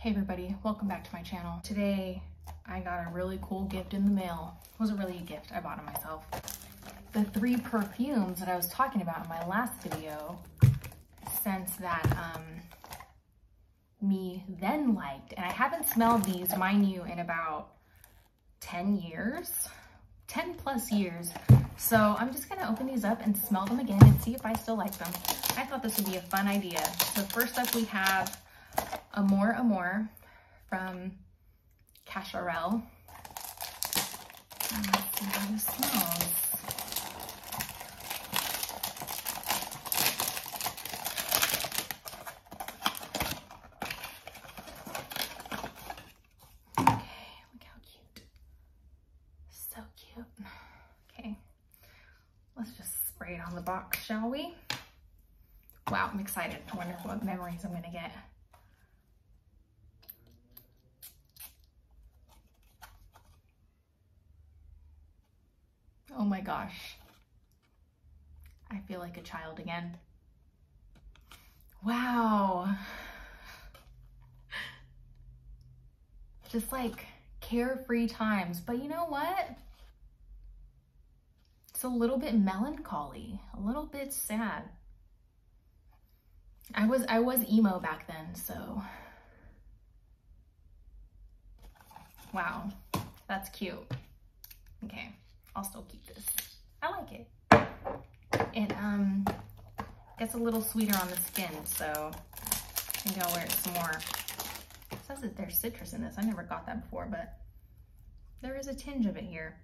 Hey everybody, welcome back to my channel. Today I got a really cool gift in the mail. It wasn't really a gift, I bought it myself. The three perfumes that I was talking about in my last video, scents that me then liked, and I haven't smelled these, mind you, in about 10 plus years. So I'm just gonna open these up and smell them again and see if I still like them. I thought this would be a fun idea. So first up we have Amor Amor from Cacharel. Let's see how this smells. Okay, look how cute. So cute. Okay, let's just spray it on the box, shall we? Wow, I'm excited. I wonder what memories I'm gonna get. Oh my gosh, I feel like a child again. Wow. Just like carefree times, but you know what? It's a little bit melancholy, a little bit sad. I was emo back then, so. Wow, that's cute. Okay. I'll still keep this. I like it. It gets a little sweeter on the skin, so I think I'll wear it some more. It says that there's citrus in this. I never got that before, but there is a tinge of it here.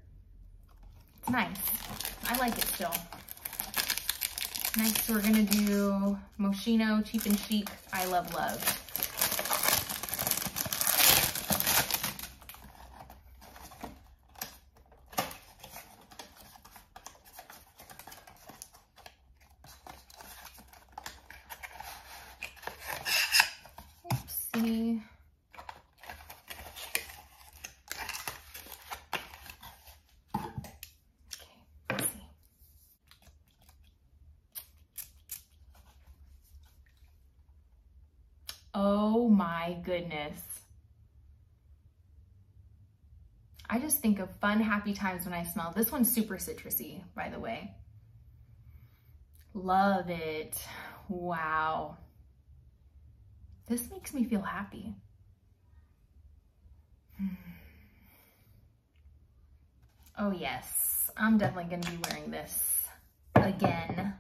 It's nice. I like it still. Next, we're gonna do Moschino Cheap and Chic I Love Love. Oh my goodness. I just think of fun, happy times when I smell. This one's super citrusy, by the way. Love it. Wow. This makes me feel happy. Oh yes, I'm definitely gonna be wearing this again.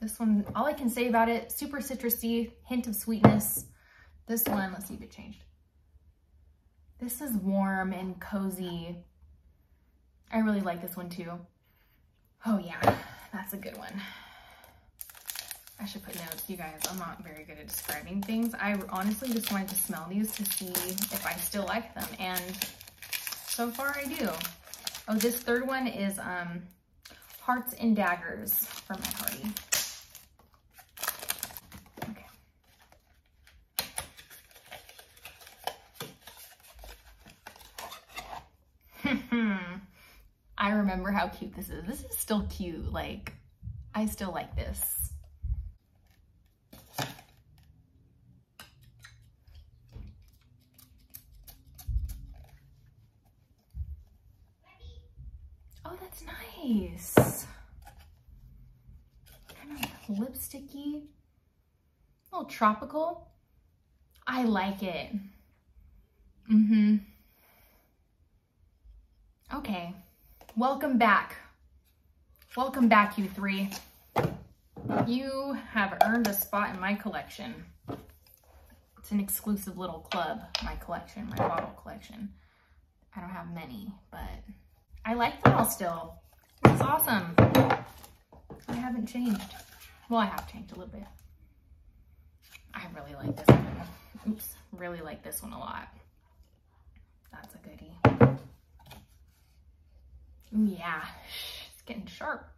This one, all I can say about it, super citrusy, hint of sweetness. This one, let's see if it changed. This is warm and cozy. I really like this one too. Oh yeah, that's a good one. I should put notes, you guys, I'm not very good at describing things. I honestly just wanted to smell these to see if I still like them, and so far I do. Oh, this third one is Hearts and Daggers from my party. I remember how cute this is. This is still cute. Like, I still like this. Oh, that's nice. Kind of lipsticky, a little tropical. I like it. Mm-hmm. Okay. Welcome back. Welcome back, you three. You have earned a spot in my collection. It's an exclusive little club, my collection, my bottle collection. I don't have many, but I like them all still. It's awesome. I haven't changed. Well, I have changed a little bit. I really like this one. Oops, really like this one a lot. That's a goodie. Yeah, it's getting sharp.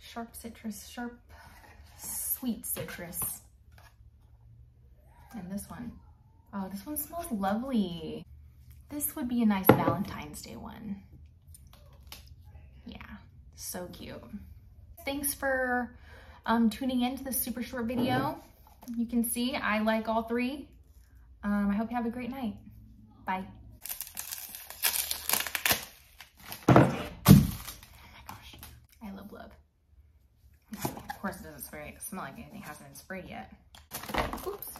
Sharp citrus, sharp, sweet citrus. And this one. Oh, this one smells lovely. This would be a nice Valentine's Day one. Yeah, so cute. Thanks for tuning in to this super short video. You can see I like all three. I hope you have a great night. Bye. Oh my gosh, I love love. Of course it doesn't smell like anything hasn't been sprayed yet. Oops.